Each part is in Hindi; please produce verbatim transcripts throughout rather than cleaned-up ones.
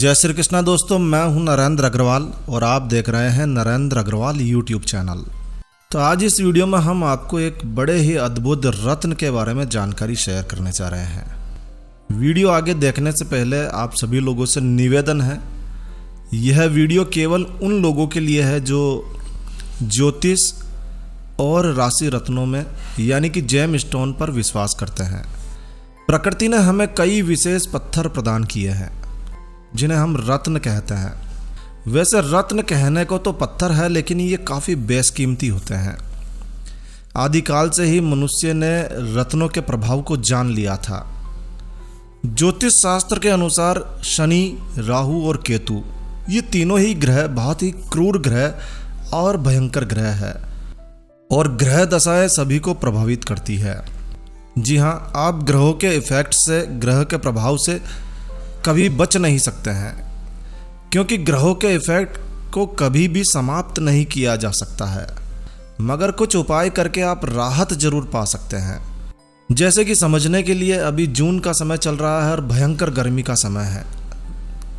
जय श्री कृष्णा दोस्तों, मैं हूं नरेंद्र अग्रवाल और आप देख रहे हैं नरेंद्र अग्रवाल यूट्यूब चैनल। तो आज इस वीडियो में हम आपको एक बड़े ही अद्भुत रत्न के बारे में जानकारी शेयर करने जा रहे हैं। वीडियो आगे देखने से पहले आप सभी लोगों से निवेदन है, यह वीडियो केवल उन लोगों के लिए है जो ज्योतिष और राशि रत्नों में यानी कि जेम स्टोन पर विश्वास करते हैं। प्रकृति ने हमें कई विशेष पत्थर प्रदान किए हैं जिन्हें हम रत्न कहते हैं। वैसे रत्न कहने को तो पत्थर है, लेकिन ये काफ़ी बेशकीमती होते हैं। आदिकाल से ही मनुष्य ने रत्नों के प्रभाव को जान लिया था। ज्योतिष शास्त्र के अनुसार शनि, राहु और केतु ये तीनों ही ग्रह बहुत ही क्रूर ग्रह और भयंकर ग्रह है, और ग्रह दशाएं सभी को प्रभावित करती है। जी हाँ, आप ग्रहों के इफेक्ट से, ग्रह के प्रभाव से कभी बच नहीं सकते हैं, क्योंकि ग्रहों के इफेक्ट को कभी भी समाप्त नहीं किया जा सकता है। मगर कुछ उपाय करके आप राहत जरूर पा सकते हैं। जैसे कि समझने के लिए, अभी जून का समय चल रहा है और भयंकर गर्मी का समय है,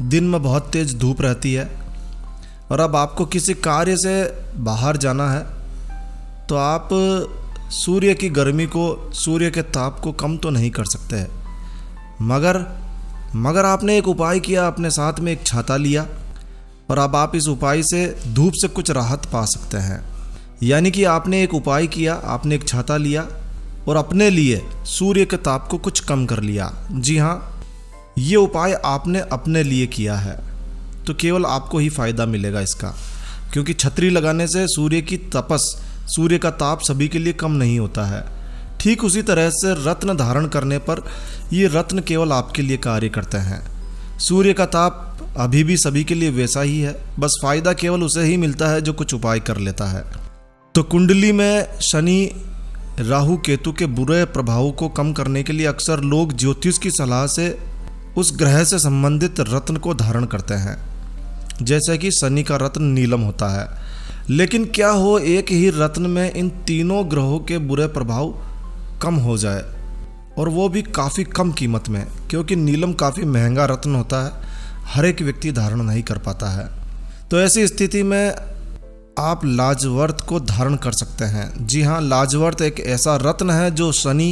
दिन में बहुत तेज़ धूप रहती है, और अब आपको किसी कार्य से बाहर जाना है तो आप सूर्य की गर्मी को, सूर्य के ताप को कम तो नहीं कर सकते। मगर मगर आपने एक उपाय किया, अपने साथ में एक छाता लिया, और अब आप इस उपाय से धूप से कुछ राहत पा सकते हैं। यानी कि आपने एक उपाय किया, आपने एक छाता लिया और अपने लिए सूर्य के ताप को कुछ कम कर लिया। जी हाँ, ये उपाय आपने अपने लिए किया है तो केवल आपको ही फ़ायदा मिलेगा इसका, क्योंकि छतरी लगाने से सूर्य की तपस, सूर्य का ताप सभी के लिए कम नहीं होता है। ठीक उसी तरह से रत्न धारण करने पर ये रत्न केवल आपके लिए कार्य करते हैं। सूर्य का ताप अभी भी सभी के लिए वैसा ही है, बस फायदा केवल उसे ही मिलता है जो कुछ उपाय कर लेता है। तो कुंडली में शनि, राहु, केतु के बुरे प्रभावों को कम करने के लिए अक्सर लोग ज्योतिष की सलाह से उस ग्रह से संबंधित रत्न को धारण करते हैं। जैसे कि शनि का रत्न नीलम होता है, लेकिन क्या हो एक ही रत्न में इन तीनों ग्रहों के बुरे प्रभाव कम हो जाए, और वो भी काफ़ी कम कीमत में, क्योंकि नीलम काफ़ी महंगा रत्न होता है, हर एक व्यक्ति धारण नहीं कर पाता है। तो ऐसी स्थिति में आप लाजवर्त को धारण कर सकते हैं। जी हाँ, लाजवर्त एक ऐसा रत्न है जो शनि,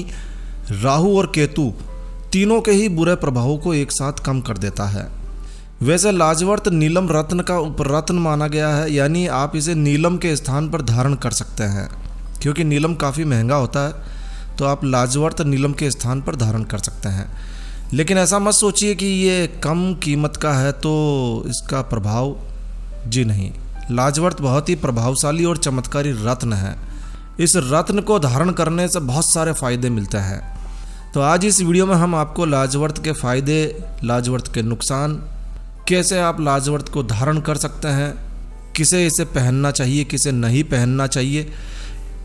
राहु और केतु तीनों के ही बुरे प्रभावों को एक साथ कम कर देता है। वैसे लाजवर्त नीलम रत्न का उपरत्न माना गया है, यानी आप इसे नीलम के स्थान पर धारण कर सकते हैं। क्योंकि नीलम काफ़ी महंगा होता है तो आप लाजवर्त नीलम के स्थान पर धारण कर सकते हैं। लेकिन ऐसा मत सोचिए कि ये कम कीमत का है तो इसका प्रभाव, जी नहीं। लाजवर्त बहुत ही प्रभावशाली और चमत्कारी रत्न है। इस रत्न को धारण करने से बहुत सारे फायदे मिलते हैं। तो आज इस वीडियो में हम आपको लाजवर्त के फायदे, लाजवर्त के नुकसान, कैसे आप लाजवर्त को धारण कर सकते हैं, किसे इसे पहनना चाहिए, किसे नहीं पहनना चाहिए,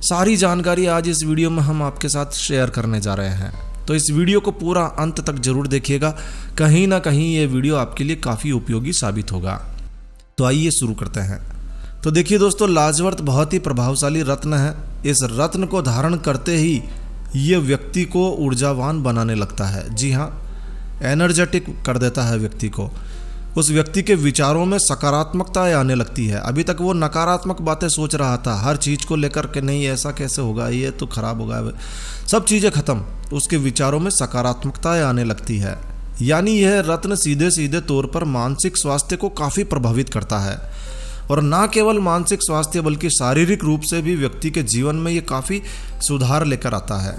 सारी जानकारी आज इस वीडियो में हम आपके साथ शेयर करने जा रहे हैं। तो इस वीडियो को पूरा अंत तक जरूर देखिएगा, कहीं ना कहीं ये वीडियो आपके लिए काफ़ी उपयोगी साबित होगा। तो आइए शुरू करते हैं। तो देखिए दोस्तों, लाजवर्त बहुत ही प्रभावशाली रत्न है। इस रत्न को धारण करते ही ये व्यक्ति को ऊर्जावान बनाने लगता है। जी हाँ, एनर्जेटिक कर देता है व्यक्ति को। उस व्यक्ति के विचारों में सकारात्मकता आने लगती है। अभी तक वो नकारात्मक बातें सोच रहा था हर चीज़ को लेकर के, नहीं ऐसा कैसे होगा, ये तो खराब होगा, सब चीज़ें खत्म। उसके विचारों में सकारात्मकता आने लगती है। यानी यह रत्न सीधे सीधे तौर पर मानसिक स्वास्थ्य को काफ़ी प्रभावित करता है, और ना केवल मानसिक स्वास्थ्य बल्कि शारीरिक रूप से भी व्यक्ति के जीवन में ये काफ़ी सुधार लेकर आता है।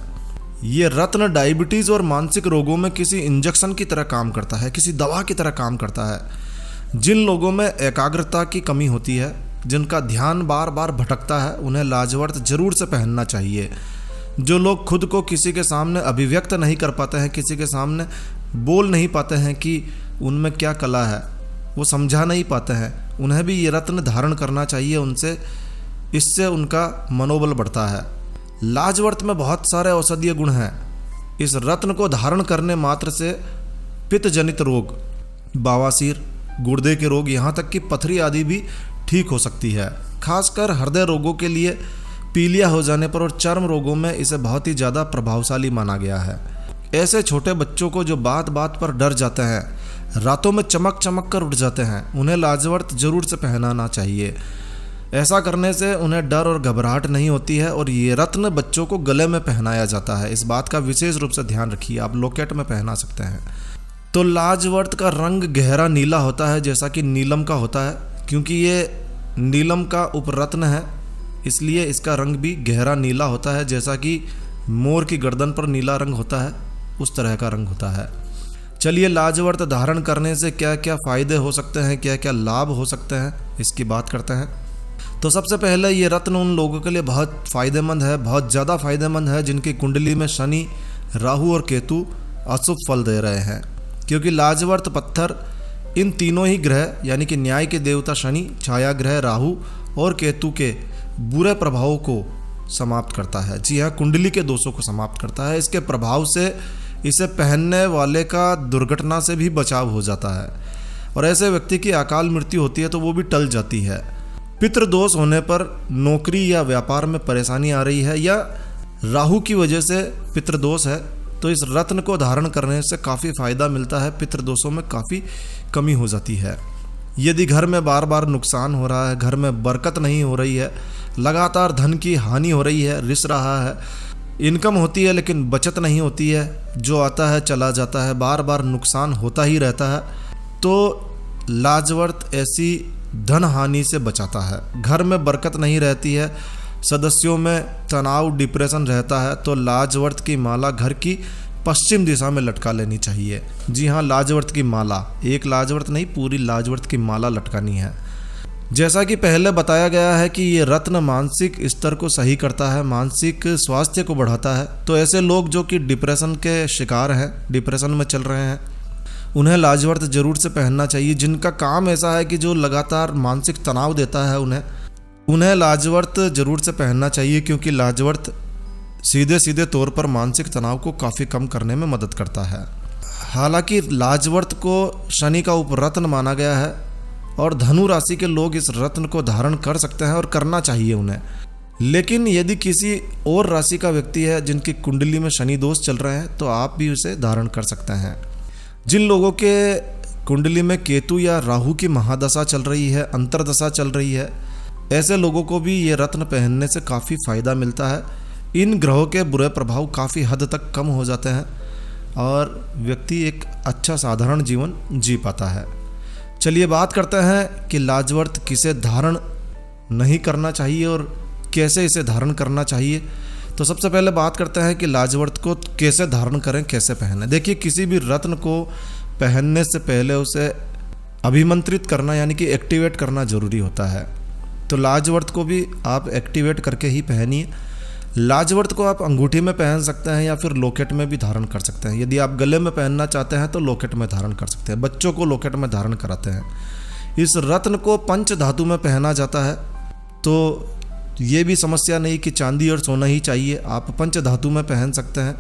ये रत्न डायबिटीज़ और मानसिक रोगों में किसी इंजेक्शन की तरह काम करता है, किसी दवा की तरह काम करता है। जिन लोगों में एकाग्रता की कमी होती है, जिनका ध्यान बार बार भटकता है, उन्हें लाजवर्त जरूर से पहनना चाहिए। जो लोग खुद को किसी के सामने अभिव्यक्त नहीं कर पाते हैं, किसी के सामने बोल नहीं पाते हैं कि उनमें क्या कला है, वो समझा नहीं पाते हैं, उन्हें भी ये रत्न धारण करना चाहिए। उनसे इससे उनका मनोबल बढ़ता है। लाजवर्त में बहुत सारे औषधीय गुण हैं। इस रत्न को धारण करने मात्र से पित्त जनित रोग, बवासीर, गुर्दे के रोग, यहाँ तक कि पथरी आदि भी ठीक हो सकती है। खासकर हृदय रोगों के लिए पीलिया हो जाने पर और चर्म रोगों में इसे बहुत ही ज़्यादा प्रभावशाली माना गया है। ऐसे छोटे बच्चों को जो बात बात पर डर जाते हैं, रातों में चमक चमक कर उठ जाते हैं, उन्हें लाजवर्त जरूर से पहनाना चाहिए। ऐसा करने से उन्हें डर और घबराहट नहीं होती है। और ये रत्न बच्चों को गले में पहनाया जाता है, इस बात का विशेष रूप से ध्यान रखिए। आप लॉकेट में पहना सकते हैं। तो लाजवर्त का रंग गहरा नीला होता है, जैसा कि नीलम का होता है, क्योंकि ये नीलम का उपरत्न है, इसलिए इसका रंग भी गहरा नीला होता है, जैसा कि मोर की गर्दन पर नीला रंग होता है, उस तरह का रंग होता है। चलिए, लाजवर्त धारण करने से क्या क्या फ़ायदे हो सकते हैं, क्या क्या लाभ हो सकते हैं, इसकी बात करते हैं। तो सबसे पहले ये रत्न उन लोगों के लिए बहुत फ़ायदेमंद है, बहुत ज़्यादा फ़ायदेमंद है जिनकी कुंडली में शनि, राहु और केतु अशुभ फल दे रहे हैं, क्योंकि लाजवर्त पत्थर इन तीनों ही ग्रह यानी कि न्याय के देवता शनि, छाया ग्रह राहु और केतु के बुरे प्रभावों को समाप्त करता है। जी हाँ, कुंडली के दोषों को समाप्त करता है। इसके प्रभाव से इसे पहनने वाले का दुर्घटना से भी बचाव हो जाता है, और ऐसे व्यक्ति की अकाल मृत्यु होती है तो वो भी टल जाती है। पितृदोष होने पर नौकरी या व्यापार में परेशानी आ रही है या राहु की वजह से पितृदोष है, तो इस रत्न को धारण करने से काफ़ी फ़ायदा मिलता है, पितृदोषों में काफ़ी कमी हो जाती है। यदि घर में बार बार नुकसान हो रहा है, घर में बरकत नहीं हो रही है, लगातार धन की हानि हो रही है, रिस रहा है, इनकम होती है लेकिन बचत नहीं होती है, जो आता है चला जाता है, बार बार नुकसान होता ही रहता है, तो लाजवर्त ऐसी धन हानि से बचाता है। घर में बरकत नहीं रहती है, सदस्यों में तनाव डिप्रेशन रहता है, तो लाजवर्त की माला घर की पश्चिम दिशा में लटका लेनी चाहिए। जी हाँ, लाजवर्त की माला, एक लाजवर्त नहीं, पूरी लाजवर्त की माला लटकानी है। जैसा कि पहले बताया गया है कि ये रत्न मानसिक स्तर को सही करता है, मानसिक स्वास्थ्य को बढ़ाता है, तो ऐसे लोग जो कि डिप्रेशन के शिकार हैं, डिप्रेशन में चल रहे हैं, उन्हें लाजवर्त जरूर से पहनना चाहिए। जिनका काम ऐसा है कि जो लगातार मानसिक तनाव देता है, उन्हें उन्हें लाजवर्त जरूर से पहनना चाहिए, क्योंकि लाजवर्त सीधे सीधे तौर पर मानसिक तनाव को काफ़ी कम करने में मदद करता है। हालांकि लाजवर्त को शनि का उपरत्न माना गया है, और धनु राशि के लोग इस रत्न को धारण कर सकते हैं और करना चाहिए उन्हें। लेकिन यदि किसी और राशि का व्यक्ति है जिनकी कुंडली में शनि दोष चल रहे हैं, तो आप भी उसे धारण कर सकते हैं। जिन लोगों के कुंडली में केतु या राहु की महादशा चल रही है, अंतरदशा चल रही है, ऐसे लोगों को भी ये रत्न पहनने से काफ़ी फ़ायदा मिलता है। इन ग्रहों के बुरे प्रभाव काफ़ी हद तक कम हो जाते हैं और व्यक्ति एक अच्छा साधारण जीवन जी पाता है। चलिए, बात करते हैं कि लाजवर्त किसे धारण नहीं करना चाहिए और कैसे इसे धारण करना चाहिए। तो सबसे पहले बात करते हैं कि लाजवर्त को कैसे धारण करें, कैसे पहनें। देखिए, किसी भी रत्न को पहनने से पहले उसे अभिमंत्रित करना यानी कि एक्टिवेट करना ज़रूरी होता है, तो लाजवर्त को भी आप एक्टिवेट करके ही पहनिए। लाजवर्त को आप अंगूठी में पहन सकते हैं या फिर लॉकेट में भी धारण कर सकते हैं। यदि आप गले में पहनना चाहते हैं तो लॉकेट में धारण कर सकते हैं। बच्चों को लॉकेट में धारण कराते हैं। इस रत्न को पंच धातु में पहना जाता है, तो ये भी समस्या नहीं कि चांदी और सोना ही चाहिए, आप पंच धातु में पहन सकते हैं।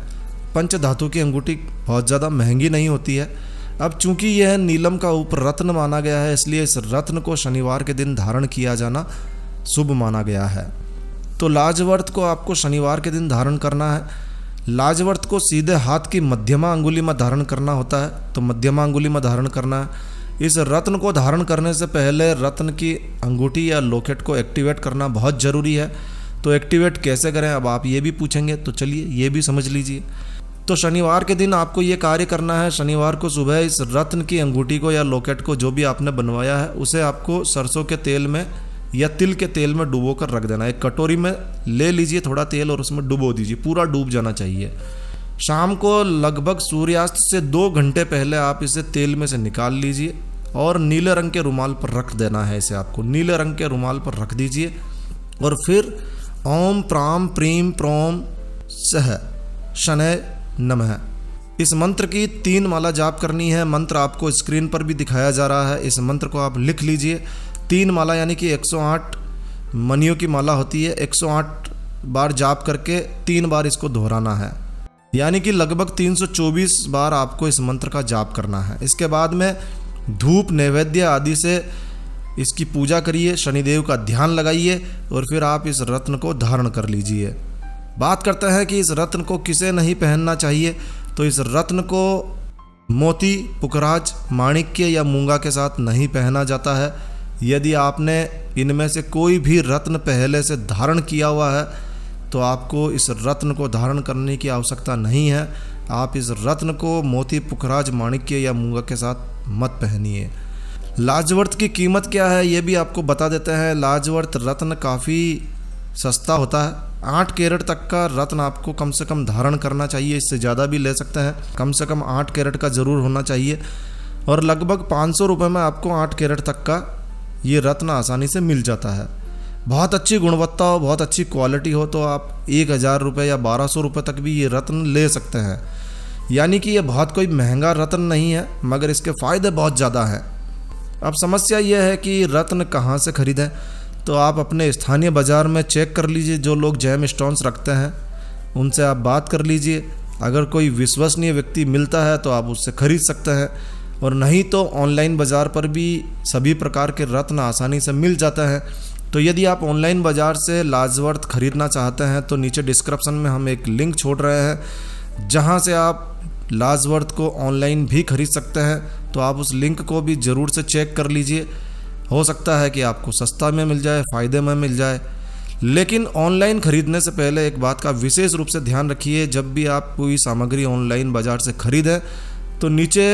पंच धातु की अंगूठी बहुत ज़्यादा महंगी नहीं होती है। अब चूंकि यह नीलम का उपरत्न माना गया है, इसलिए इस रत्न को शनिवार के दिन धारण किया जाना शुभ माना गया है। तो लाजवर्त को आपको शनिवार के दिन धारण करना है। लाजवर्त को सीधे हाथ की मध्यमा अंगुली में धारण करना होता है, तो मध्यमा अंगुली में धारण करना है। इस रत्न को धारण करने से पहले रत्न की अंगूठी या लॉकेट को एक्टिवेट करना बहुत ज़रूरी है। तो एक्टिवेट कैसे करें, अब आप ये भी पूछेंगे, तो चलिए ये भी समझ लीजिए। तो शनिवार के दिन आपको ये कार्य करना है। शनिवार को सुबह इस रत्न की अंगूठी को या लॉकेट को, जो भी आपने बनवाया है, उसे आपको सरसों के तेल में या तिल के तेल में डुबो कर रख देना है। एक कटोरी में ले लीजिए थोड़ा तेल और उसमें डुबो दीजिए, पूरा डूब जाना चाहिए। शाम को लगभग सूर्यास्त से दो घंटे पहले आप इसे तेल में से निकाल लीजिए और नीले रंग के रुमाल पर रख देना है। इसे आपको नीले रंग के रुमाल पर रख दीजिए और फिर ओम प्राम प्रीम प्रोम सह शनय नमः, इस मंत्र की तीन माला जाप करनी है। मंत्र आपको स्क्रीन पर भी दिखाया जा रहा है, इस मंत्र को आप लिख लीजिए। तीन माला यानी कि एक सौ आठ मनियों की माला होती है, एक सौ आठ बार जाप करके तीन बार इसको दोहराना है, यानी कि लगभग तीन सौ चौबीस बार आपको इस मंत्र का जाप करना है। इसके बाद में धूप नैवेद्य आदि से इसकी पूजा करिए, शनिदेव का ध्यान लगाइए और फिर आप इस रत्न को धारण कर लीजिए। बात करते हैं कि इस रत्न को किसे नहीं पहनना चाहिए। तो इस रत्न को मोती पुखराज माणिक्य या मूंगा के साथ नहीं पहना जाता है। यदि आपने इनमें से कोई भी रत्न पहले से धारण किया हुआ है तो आपको इस रत्न को धारण करने की आवश्यकता नहीं है। आप इस रत्न को मोती पुखराज माणिक्य या मूंगा के साथ मत पहनिए। लाजवर्त की कीमत क्या है ये भी आपको बता देते हैं। लाजवर्त रत्न काफ़ी सस्ता होता है। आठ कैरेट तक का रत्न आपको कम से कम धारण करना चाहिए, इससे ज़्यादा भी ले सकते हैं, कम से कम आठ कैरेट का ज़रूर होना चाहिए। और लगभग पाँच सौ रुपये में आपको आठ कैरेट तक का ये रत्न आसानी से मिल जाता है। बहुत अच्छी गुणवत्ता हो, बहुत अच्छी क्वालिटी हो तो आप एक हज़ार रुपये या बारह सौ रुपये तक भी ये रत्न ले सकते हैं। यानी कि ये बहुत कोई महंगा रत्न नहीं है, मगर इसके फ़ायदे बहुत ज़्यादा हैं। अब समस्या यह है कि रत्न कहाँ से खरीदें, तो आप अपने स्थानीय बाज़ार में चेक कर लीजिए। जो लोग जैम स्टोन्स रखते हैं उनसे आप बात कर लीजिए। अगर कोई विश्वसनीय व्यक्ति मिलता है तो आप उससे खरीद सकते हैं, और नहीं तो ऑनलाइन बाज़ार पर भी सभी प्रकार के रत्न आसानी से मिल जाते हैं। तो यदि आप ऑनलाइन बाज़ार से लाजवर्त ख़रीदना चाहते हैं तो नीचे डिस्क्रिप्शन में हम एक लिंक छोड़ रहे हैं जहाँ से आप लाजवर्त को ऑनलाइन भी खरीद सकते हैं। तो आप उस लिंक को भी ज़रूर से चेक कर लीजिए। हो सकता है कि आपको सस्ता में मिल जाए, फ़ायदे में मिल जाए। लेकिन ऑनलाइन ख़रीदने से पहले एक बात का विशेष रूप से ध्यान रखिए। जब भी आप कोई सामग्री ऑनलाइन बाज़ार से ख़रीदें तो नीचे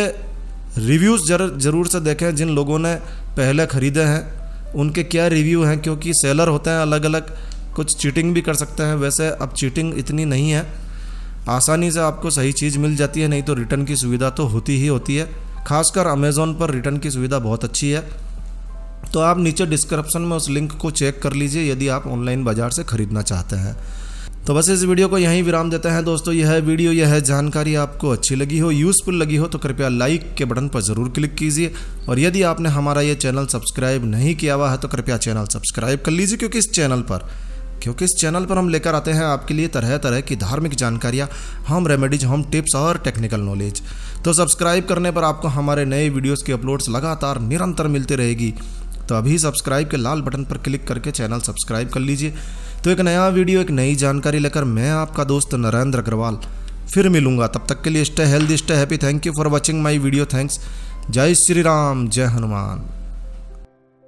रिव्यूज़ जरूर ज़रूर से देखें। जिन लोगों ने पहले ख़रीदे हैं उनके क्या रिव्यू हैं, क्योंकि सेलर होते हैं अलग अलग, कुछ चीटिंग भी कर सकते हैं। वैसे अब चीटिंग इतनी नहीं है, आसानी से आपको सही चीज़ मिल जाती है, नहीं तो रिटर्न की सुविधा तो होती ही होती है। खासकर अमेज़ॉन पर रिटर्न की सुविधा बहुत अच्छी है। तो आप नीचे डिस्क्रिप्शन में उस लिंक को चेक कर लीजिए यदि आप ऑनलाइन बाज़ार से ख़रीदना चाहते हैं। तो बस इस वीडियो को यहीं विराम देते हैं दोस्तों। यह वीडियो, यह जानकारी आपको अच्छी लगी हो, यूज़फुल लगी हो तो कृपया लाइक के बटन पर ज़रूर क्लिक कीजिए। और यदि आपने हमारा ये चैनल सब्सक्राइब नहीं किया हुआ है तो कृपया चैनल सब्सक्राइब कर लीजिए, क्योंकि इस चैनल पर क्योंकि इस चैनल पर हम लेकर आते हैं आपके लिए तरह तरह की धार्मिक जानकारियाँ, होम रेमेडीज़, होम टिप्स और टेक्निकल नॉलेज। तो सब्सक्राइब करने पर आपको हमारे नए वीडियोज़ की अपलोड्स लगातार निरंतर मिलती रहेगी। तो अभी सब्सक्राइब के लाल बटन पर क्लिक करके चैनल सब्सक्राइब कर लीजिए। तो एक नया वीडियो, एक नई जानकारी लेकर मैं आपका दोस्त नरेंद्र अग्रवाल फिर मिलूंगा। तब तक के लिए stay healthy, stay happy. Thank you for watching my video. Thanks. जय श्री राम, जय हनुमान।